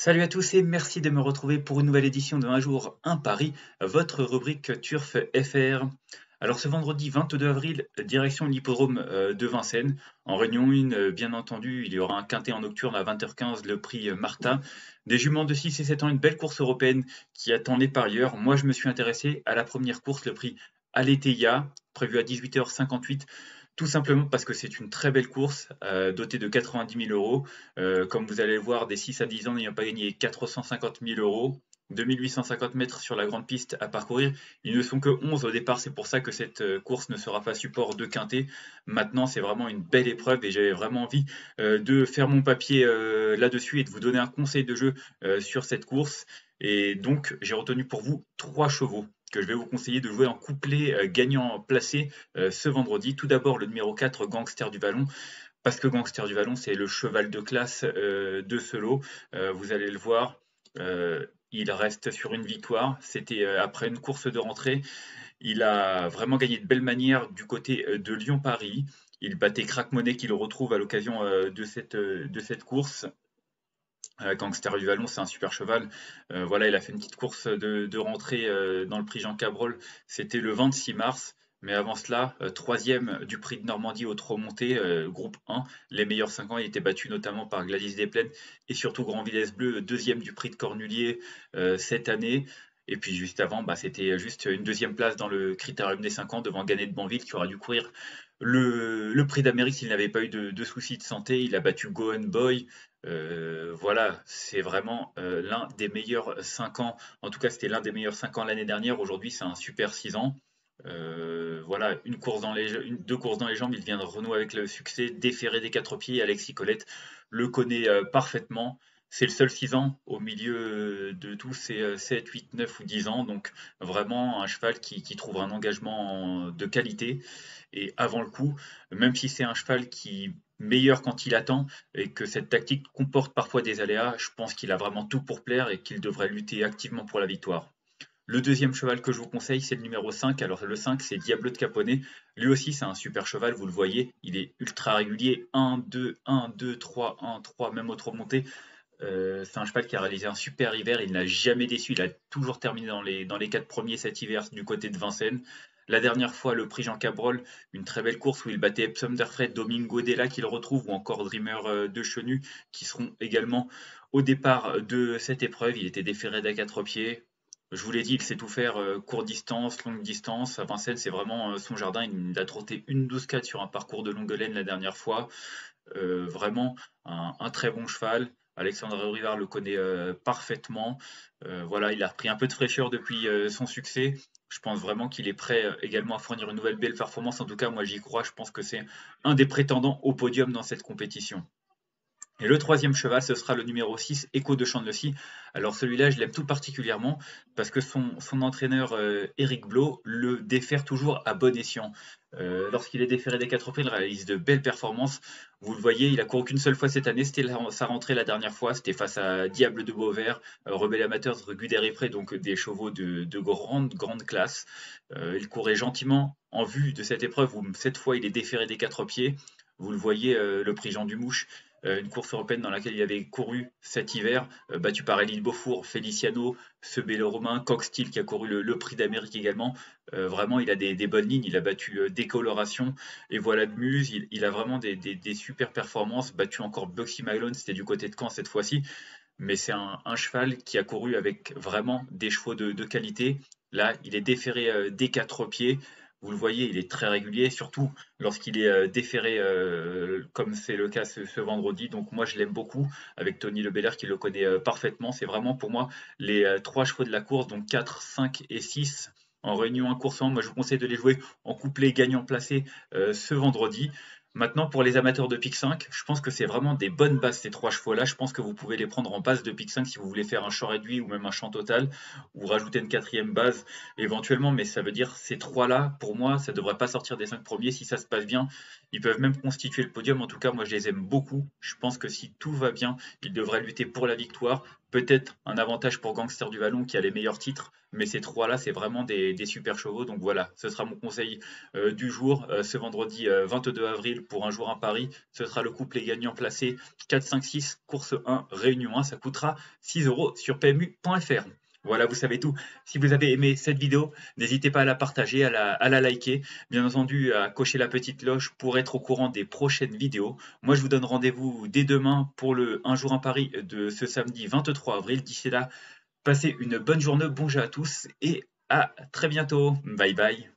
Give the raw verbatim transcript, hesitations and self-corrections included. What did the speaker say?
Salut à tous et merci de me retrouver pour une nouvelle édition de Un jour un pari, votre rubrique Turf F R. Alors ce vendredi vingt-deux avril, direction l'hippodrome de Vincennes. En Réunion un, bien entendu, il y aura un quintet en nocturne à vingt heures quinze, le prix Martin. Des juments de six et sept ans, une belle course européenne qui attend les parieurs. Moi, je me suis intéressé à la première course, le prix Aletheia, prévu à dix-huit heures cinquante-huit. Tout simplement parce que c'est une très belle course euh, dotée de quatre-vingt-dix mille euros. Euh, comme vous allez le voir, des six à dix ans n'ayant pas gagné quatre cent cinquante mille euros, deux mille huit cent cinquante mètres sur la grande piste à parcourir. Ils ne sont que onze au départ, c'est pour ça que cette course ne sera pas support de quintet. Maintenant, c'est vraiment une belle épreuve et j'avais vraiment envie euh, de faire mon papier euh, là-dessus et de vous donner un conseil de jeu euh, sur cette course. Et donc, j'ai retenu pour vous trois chevaux que je vais vous conseiller de jouer en couplet euh, gagnant placé euh, ce vendredi. Tout d'abord, le numéro quatre, Gangster du Vallon, parce que Gangster du Vallon, c'est le cheval de classe euh, de ce lot. Euh, vous allez le voir, euh, il reste sur une victoire. C'était euh, après une course de rentrée. Il a vraiment gagné de belle manière du côté euh, de Lyon-Paris. Il battait Crac-Monet qu'il retrouve à l'occasion euh, de, cette, euh, de cette course. Gangster du Vallon, c'est un super cheval. Euh, voilà, il a fait une petite course de, de rentrée euh, dans le prix Jean Cabrol. C'était le vingt-six mars. Mais avant cela, euh, troisième du prix de Normandie aux Trois montées, euh, groupe un. Les meilleurs cinq ans, il était battu notamment par Gladys Despleines et surtout Grand-Villesse-Bleu, deuxième du prix de Cornulier euh, cette année. Et puis juste avant, bah, c'était juste une deuxième place dans le Critérium des cinq ans devant Gagné de Banville qui aura dû courir le, le Prix d'Amérique s'il n'avait pas eu de, de soucis de santé. Il a battu Gohan Boy. Euh, voilà, c'est vraiment euh, l'un des meilleurs cinq ans. En tout cas, c'était l'un des meilleurs cinq ans l'année dernière. Aujourd'hui, c'est un super six ans. Euh, voilà, une course dans les, une, deux courses dans les jambes. Il vient de renouer avec le succès, déféré des quatre pieds. Alexis Colette le connaît euh, parfaitement. C'est le seul six ans au milieu de tous ces sept, huit, neuf ou dix ans. Donc vraiment un cheval qui, qui trouvera un engagement de qualité. Et avant le coup, même si c'est un cheval qui est meilleur quand il attend et que cette tactique comporte parfois des aléas, je pense qu'il a vraiment tout pour plaire et qu'il devrait lutter activement pour la victoire. Le deuxième cheval que je vous conseille, c'est le numéro cinq. Alors le cinq, c'est Diable de Caponais. Lui aussi, c'est un super cheval, vous le voyez. Il est ultra régulier. un, deux, un, deux, trois, un, trois, même au trois montées. Euh, c'est un cheval qui a réalisé un super hiver, il n'a jamais déçu, il a toujours terminé dans les, dans les quatre premiers cet hiver du côté de Vincennes. La dernière fois, le prix Jean Cabrol, une très belle course où il battait Thunderfred, Domingo Della qu'il retrouve ou encore Dreamer de Chenu qui seront également au départ de cette épreuve. Il était déféré d'à quatre pieds. Je vous l'ai dit, il sait tout faire, euh, court distance, longue distance. À Vincennes, c'est vraiment euh, son jardin. Il a trotté une douze quatre sur un parcours de longue laine la dernière fois. Euh, vraiment un, un très bon cheval. Alexandre Rivard le connaît euh, parfaitement. Euh, voilà, il a repris un peu de fraîcheur depuis euh, son succès. Je pense vraiment qu'il est prêt euh, également à fournir une nouvelle belle performance. En tout cas, moi, j'y crois. Je pense que c'est un des prétendants au podium dans cette compétition. Et le troisième cheval, ce sera le numéro six, Écho de Champ. Alors celui-là, je l'aime tout particulièrement parce que son, son entraîneur euh, Eric Blot le défère toujours à bon escient. Euh, Lorsqu'il est déféré des quatre pieds, il réalise de belles performances. Vous le voyez, il a couru qu'une seule fois cette année. C'était sa rentrée la dernière fois. C'était face à Diable de Beauvert, euh, Rebel Amateurs, Guderipré, donc des chevaux de, de grande, grande classe. Euh, il courait gentiment en vue de cette épreuve où cette fois, il est déféré des quatre pieds. Vous le voyez, euh, le prix Jean Dumouche. Une course européenne dans laquelle il avait couru cet hiver, battu par Elie Beaufour, Feliciano, ce Bélo-Romain, Coxtil qui a couru le, le prix d'Amérique également. Euh, vraiment, il a des, des bonnes lignes, il a battu euh, Décoloration et voilà de Muse. Il, il a vraiment des, des, des super performances, battu encore Buxy Maglone, c'était du côté de Caen cette fois-ci. Mais c'est un, un cheval qui a couru avec vraiment des chevaux de, de qualité. Là, il est déféré euh, des quatre pieds. Vous le voyez, il est très régulier, surtout lorsqu'il est déféré, euh, comme c'est le cas ce, ce vendredi. Donc moi, je l'aime beaucoup, avec Tony Le Beller qui le connaît euh, parfaitement. C'est vraiment pour moi les euh, trois chevaux de la course, donc quatre, cinq et six. En réunion un course en, moi je vous conseille de les jouer en couplet gagnant placé euh, ce vendredi. Maintenant, pour les amateurs de pick cinq, je pense que c'est vraiment des bonnes bases ces trois chevaux-là. Je pense que vous pouvez les prendre en base de pick cinq si vous voulez faire un champ réduit ou même un champ total ou rajouter une quatrième base éventuellement. Mais ça veut dire ces trois-là, pour moi, ça ne devrait pas sortir des cinq premiers. Si ça se passe bien, ils peuvent même constituer le podium. En tout cas, moi, je les aime beaucoup. Je pense que si tout va bien, ils devraient lutter pour la victoire. Peut-être un avantage pour Gangster du Vallon qui a les meilleurs titres, mais ces trois-là, c'est vraiment des, des super chevaux. Donc voilà, ce sera mon conseil euh, du jour, euh, ce vendredi euh, vingt-deux avril pour Un jour un pari. Ce sera le couplet gagnant placé quatre, cinq, six, course un, réunion un. Ça coûtera six euros sur P M U point F R. Voilà, vous savez tout. Si vous avez aimé cette vidéo, n'hésitez pas à la partager, à la, à la liker. Bien entendu, à cocher la petite cloche pour être au courant des prochaines vidéos. Moi, je vous donne rendez-vous dès demain pour le Un jour un pari de ce samedi vingt-trois avril. D'ici là, passez une bonne journée, bon jeu à tous et à très bientôt. Bye bye.